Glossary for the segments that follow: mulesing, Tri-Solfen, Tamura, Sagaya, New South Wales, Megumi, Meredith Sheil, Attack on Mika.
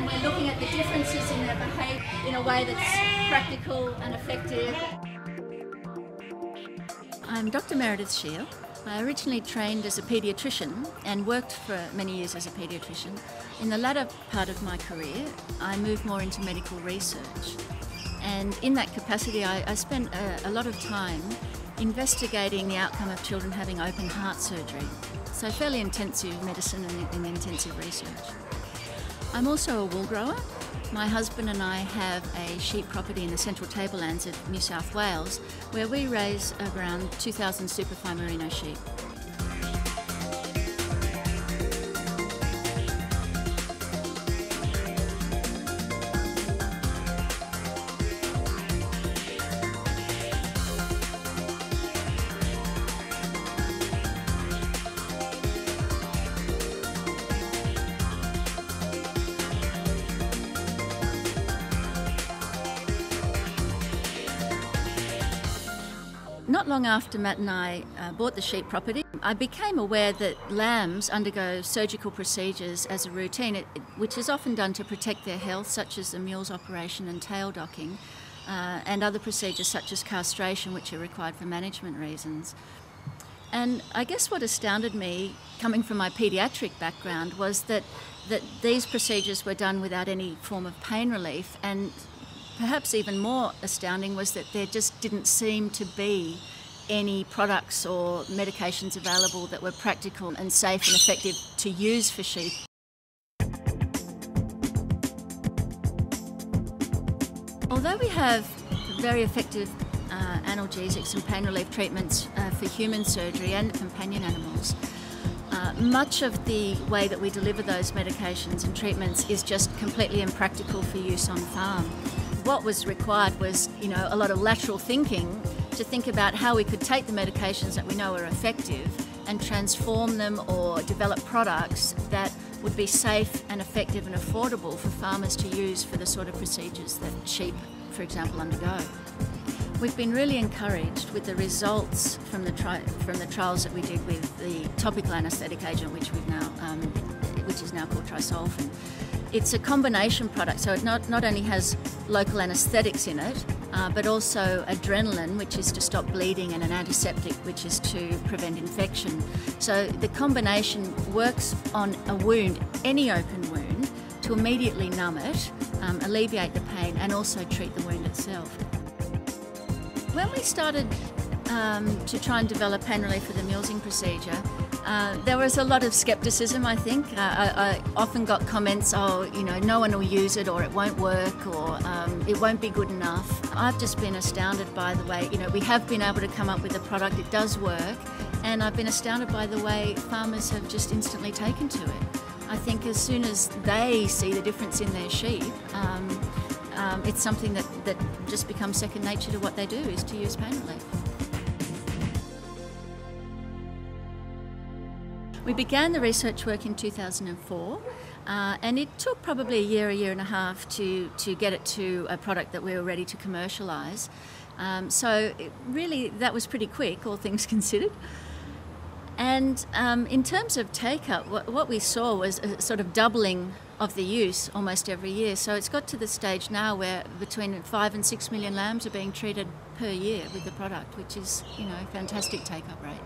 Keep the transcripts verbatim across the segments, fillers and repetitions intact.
and we're looking at the differences in their behaviour in a way that's practical and effective. I'm Doctor Meredith Sheil. I originally trained as a paediatrician and worked for many years as a paediatrician. In the latter part of my career, I moved more into medical research. And in that capacity, I, I spent a, a lot of time investigating the outcome of children having open heart surgery. So fairly intensive medicine and, and intensive research. I'm also a wool grower. My husband and I have a sheep property in the Central Tablelands of New South Wales, where we raise around two thousand superfine merino sheep. Not long after Matt and I uh, bought the sheep property, I became aware that lambs undergo surgical procedures as a routine, it, which is often done to protect their health, such as the mule's operation and tail docking, uh, and other procedures such as castration, which are required for management reasons. And I guess what astounded me, coming from my paediatric background, was that, that these procedures were done without any form of pain relief, and perhaps even more astounding was that there just didn't seem to be any products or medications available that were practical and safe and effective to use for sheep. Although we have very effective uh, analgesics and pain relief treatments uh, for human surgery and companion animals, Uh, much of the way that we deliver those medications and treatments is just completely impractical for use on farm. What was required was, you know, a lot of lateral thinking to think about how we could take the medications that we know are effective and transform them or develop products that would be safe and effective and affordable for farmers to use for the sort of procedures that sheep, for example, undergo. We've been really encouraged with the results from the, tri from the trials that we did with the topical anaesthetic agent, which, we've now, um, which is now called Tri-Solfen. It's a combination product, so it not, not only has local anaesthetics in it, uh, but also adrenaline, which is to stop bleeding, and an antiseptic, which is to prevent infection. So the combination works on a wound, any open wound, to immediately numb it, um, alleviate the pain, and also treat the wound itself. When we started um, to try and develop pain relief for the mulesing procedure, uh, there was a lot of scepticism, I think. Uh, I, I often got comments, oh, you know, no one will use it, or it won't work, or um, it won't be good enough. I've just been astounded by the way, you know, we have been able to come up with a product, it does work, and I've been astounded by the way farmers have just instantly taken to it. I think as soon as they see the difference in their sheep, um, Um, it's something that, that just becomes second nature to what they do, is to use pain relief. We began the research work in two thousand and four, uh, and it took probably a year, a year and a half to, to get it to a product that we were ready to commercialise. Um, so it really, that was pretty quick, all things considered. And um, in terms of take-up, what, what we saw was a sort of doubling of the use almost every year. So it's got to the stage now where between five and six million lambs are being treated per year with the product, which is, you know, a fantastic take-up rate.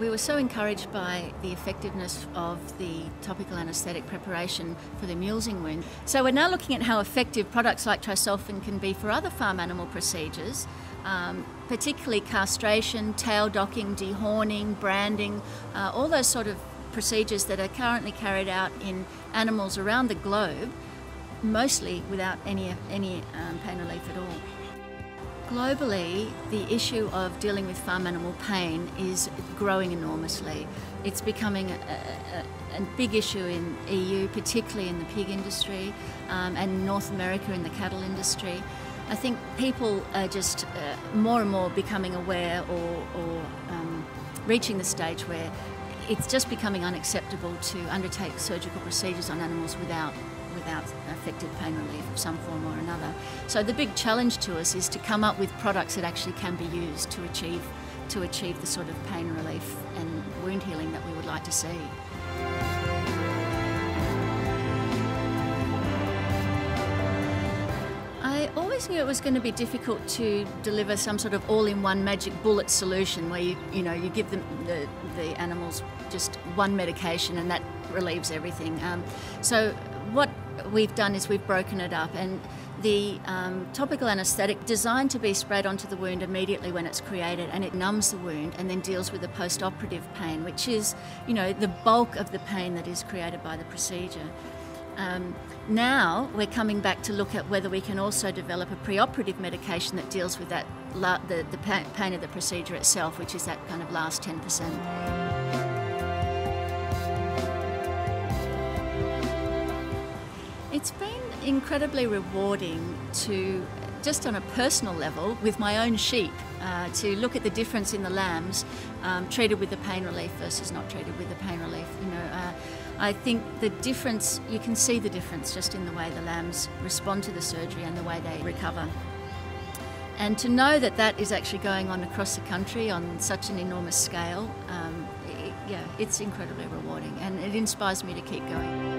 We were so encouraged by the effectiveness of the topical anaesthetic preparation for the mulesing wound. So we're now looking at how effective products like Tri-Solfen can be for other farm animal procedures, um, particularly castration, tail docking, dehorning, branding, uh, all those sort of procedures that are currently carried out in animals around the globe, mostly without any, any um, pain relief at all. Globally, the issue of dealing with farm animal pain is growing enormously. It's becoming a, a, a big issue in E U, particularly in the pig industry, um, and North America in the cattle industry. I think people are just uh, more and more becoming aware, or, or um, reaching the stage where it's just becoming unacceptable to undertake surgical procedures on animals without without effective pain relief of some form or another. So the big challenge to us is to come up with products that actually can be used to achieve, to achieve the sort of pain relief and wound healing that we would like to see. I always knew it was going to be difficult to deliver some sort of all-in-one magic bullet solution where you, you know, you give them the, the animals just one medication and that relieves everything. Um, so what we've done is we've broken it up, and the um, topical anaesthetic designed to be sprayed onto the wound immediately when it's created, and it numbs the wound and then deals with the post-operative pain, which is, you know, the bulk of the pain that is created by the procedure. Um, now we're coming back to look at whether we can also develop a pre-operative medication that deals with that la the, the pa pain of the procedure itself, which is that kind of last ten percent. It's been incredibly rewarding to, just on a personal level, with my own sheep, uh, to look at the difference in the lambs um, treated with the pain relief versus not treated with the pain relief. You know, uh, I think the difference, you can see the difference just in the way the lambs respond to the surgery and the way they recover. And to know that that is actually going on across the country on such an enormous scale, um, it, yeah, it's incredibly rewarding, and it inspires me to keep going.